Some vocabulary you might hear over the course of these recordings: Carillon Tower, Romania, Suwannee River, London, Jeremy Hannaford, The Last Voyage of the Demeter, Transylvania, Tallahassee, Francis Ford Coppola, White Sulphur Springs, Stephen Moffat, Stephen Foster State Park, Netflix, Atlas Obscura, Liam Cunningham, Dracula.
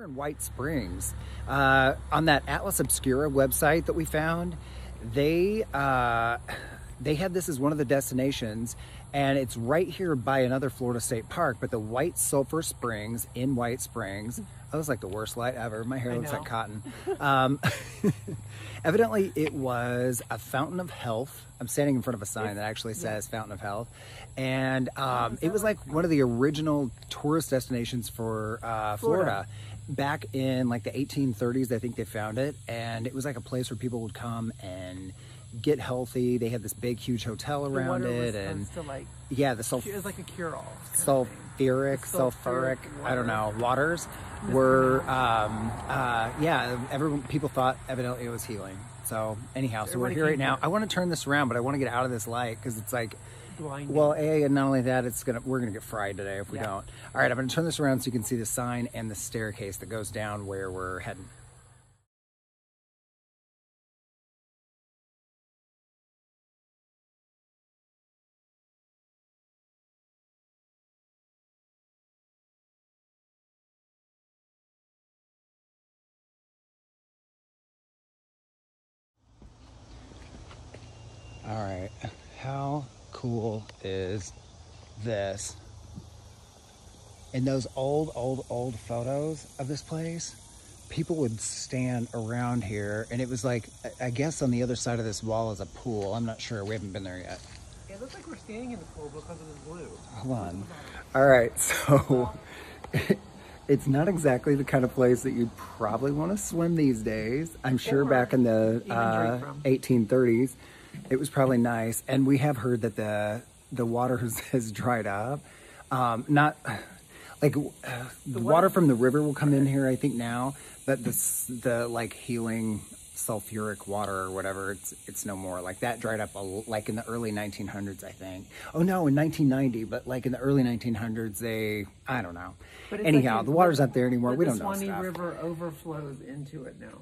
We're in White Springs. On that Atlas Obscura website that we found, they had this as one of the destinations, and it's right here by another Florida state park, but the White Sulphur Springs in White Springs. That was like the worst light ever. My hair looks like cotton. Evidently, it was a fountain of health. I'm standing in front of a sign that actually says Fountain of Health. And it was like one of the original tourist destinations for Florida. Back in like the 1830s, I think they found it. And it was like a place where people would come and get healthy. They had this big, huge hotel around it. And yeah, the sulfur. It was like a cure-all. Sulfuric, I don't know, waters were, yeah, people thought evidently it was healing. So anyhow, so we're here right now. I want to turn this around, but I want to get out of this light because it's like, well, and not only that, it's gonna, we're going to get fried today if we don't. All right, I'm going to turn this around so you can see the sign and the staircase that goes down where we're heading. All right, how cool is this? In those old photos of this place, people would stand around here, and it was like, I guess on the other side of this wall is a pool. I'm not sure, we haven't been there yet. It looks like we're standing in the pool because of the blue. Hold on. All right, so it's not exactly the kind of place that you'd probably want to swim these days. I'm sure back in the 1830s. It was probably nice, and we have heard that the water has dried up. Not like the water from the river will come in here, I think now, but the like healing sulfuric water or whatever, it's no more. Like that dried up like in the early 1900s, I think. Oh no, in 1990, but like in the early 1900s, I don't know. But anyhow, like the water's not there anymore. We don't know stuff. The Suwannee River overflows into it now,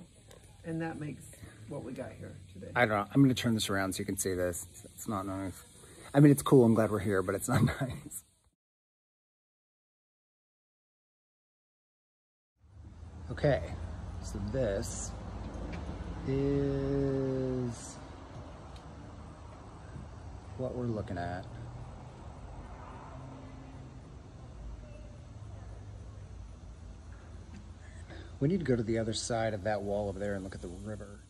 and that makes what we got here today. I don't know. I'm going to turn this around so you can see this. It's not nice. I mean, it's cool. I'm glad we're here, but it's not nice. Okay. So this is what we're looking at. We need to go to the other side of that wall over there and look at the river.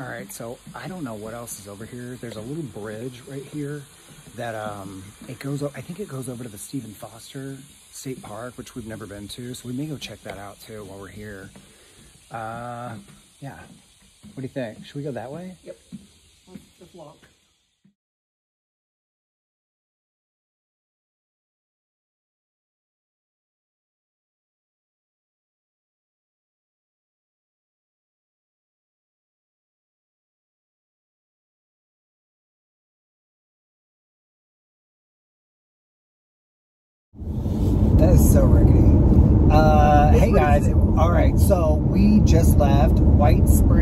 All right, so I don't know what else is over here. There's a little bridge right here that it goes. I think it goes over to the Stephen Foster State Park, which we've never been to, so we may go check that out too while we're here. Yeah. What do you think? Should we go that way? Yep. Let's walk. That is so rickety. Hey guys, alright, so we just left White Sulphur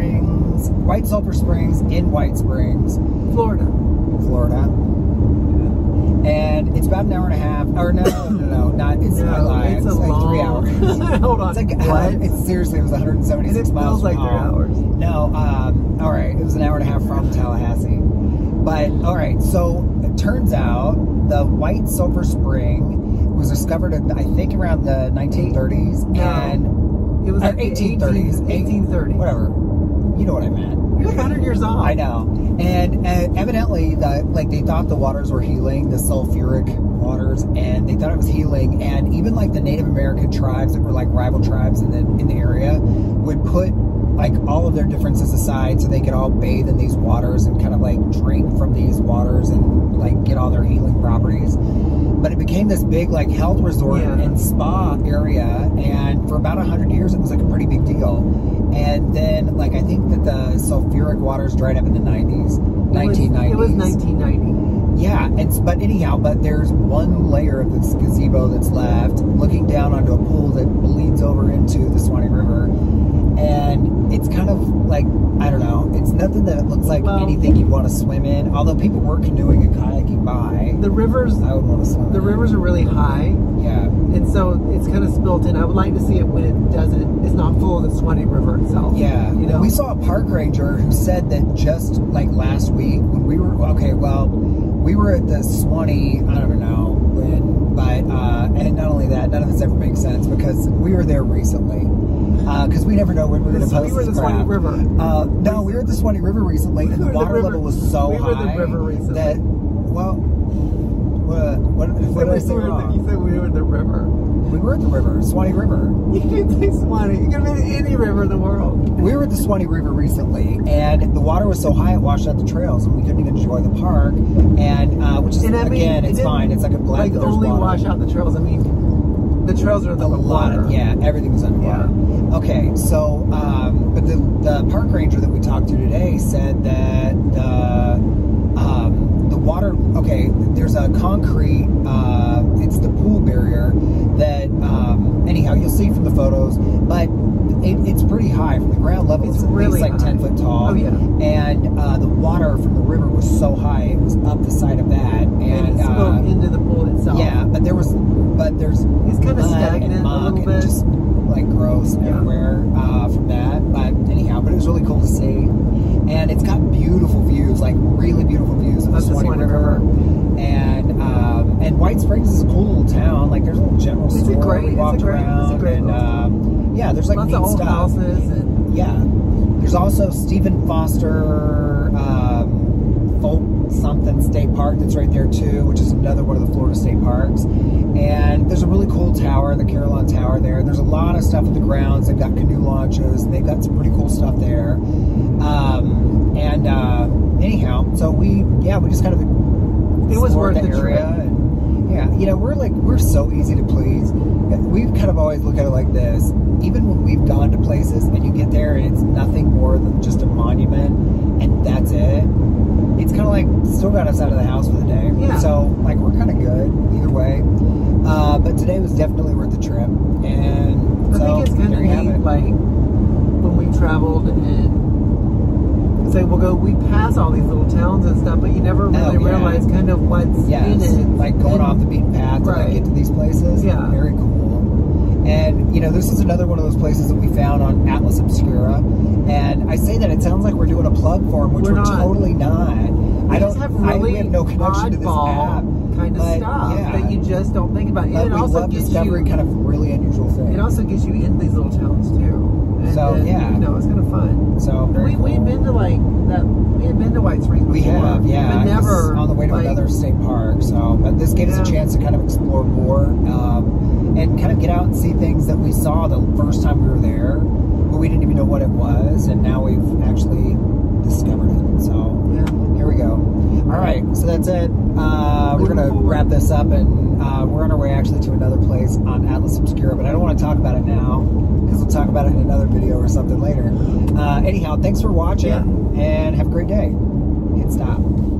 Springs in White Springs, Florida. Yeah. And it's about an hour and a half, or it's like 3 hours. Hold on. It's like, seriously, it was 176 miles from home. It feels like 3 hours. No, alright, it was an hour and a half from Tallahassee. But, alright, so it turns out the White Sulphur Spring was discovered, I think, around the 1930s, and it was like 1830, whatever. You know what I meant. You're like 100 years old. I know. And evidently, they thought the waters were healing, the sulfuric waters, and they thought it was healing. And even like the Native American tribes that were like rival tribes in the area would put like all of their differences aside, so they could all bathe in these waters and kind of like drink from these waters and like get all their healing properties. But it became this big like health resort and spa area, and for about 100 years it was like a pretty big deal. And then like I think that the sulfuric waters dried up in the 90s, 1990s. It was 1990. Yeah, it's, but anyhow, but there's one layer of this gazebo that's left, looking down onto a pool that bleeds over into the Suwannee River, and it's kind of like, I don't know, it's nothing that looks like anything you'd want to swim in, although people were canoeing and kayaking by. The rivers, I would want to swim. The rivers are really high. Yeah. And so it's kind of spilt in. I would like to see it when it doesn't, it's not full of the Suwannee River itself. Yeah. You know? We saw a park ranger who said that just like last week when we were, okay, well, we were at the Suwannee, I don't know when, but, and not only that, none of this ever makes sense because we were there recently. Because we never know when we're going to post this crap. We were at the Suwannee River. No, we were at the Suwannee River recently, and the water level was so high that, well, what did I say wrong? You said we were at the river. We were at the river, Suwannee River. You can say Suwannee. You can be in any river in the world. We were at the Suwannee River recently, and the water was so high it washed out the trails, and we couldn't even enjoy the park. And which is, and I mean, again, it's fine. It's like a blanket. Like only wash out the trails. I mean, the trails are underwater. Yeah, everything was underwater. Yeah. Okay, so but the park ranger that we talked to today said that the water. Okay, there's a concrete. It's the pool barrier. That, anyhow, you'll see from the photos, but it's pretty high from the ground level. It's really like 10 foot tall. Oh, yeah. And the water from the river was so high, it was up the side of that. And it spilled into the pool itself. Yeah, but there was, but there's, it's kind of stagnant and muck a little bit. Just like gross everywhere from that. But anyhow, but it was really cool to see. And it's got beautiful views, like really beautiful views of the Suwannee River. And White Springs is a cool little town. Like there's a little general store. We walked around, and yeah, there's like lots of old stuff. Houses and yeah, there's also Stephen Foster something State Park that's right there too, which is another one of the Florida state parks. And there's a really cool tower, the Carillon Tower there. There's a lot of stuff at the grounds. They've got canoe launches, and they've got some pretty cool stuff there. And anyhow, so we just kind of. It was worth the area. And, yeah, you know, we're so easy to please. We've kind of always looked at it like this. Even when we've gone to places and you get there and it's nothing more than just a monument and that's it, it's kind of like still got us out of the house for the day. Yeah. So, like, we're kind of good either way. But today was definitely worth the trip. And I think it's kind of neat, like, when we traveled and say we'll go. We pass all these little towns and stuff, but you never really realize kind of what's in it. Like going off the beaten path to like get to these places. Yeah, very cool. And you know, this is another one of those places that we found on Atlas Obscura. And I say that it sounds like we're doing a plug for them, which we're totally not. We have no connection to this app. Kind of stuff that you just don't think about. But it also gets discovering kind of really unusual things. It also gets you in these little towns too. And so then, you know, it's kind of fun. So we've been to like that. We had been to White Springs. We have, but never on the way to like, another state park. So, but this gave us a chance to kind of explore more and kind of get out and see things that we saw the first time we were there, but we didn't even know what it was, and now we've actually discovered it. So here we go. All right, so that's it. We're gonna wrap this up, and we're on our way actually to another place on Atlas Obscura, but I don't want to talk about it now because we'll talk about it in another video or something later. Anyhow, thanks for watching and have a great day. Hit stop.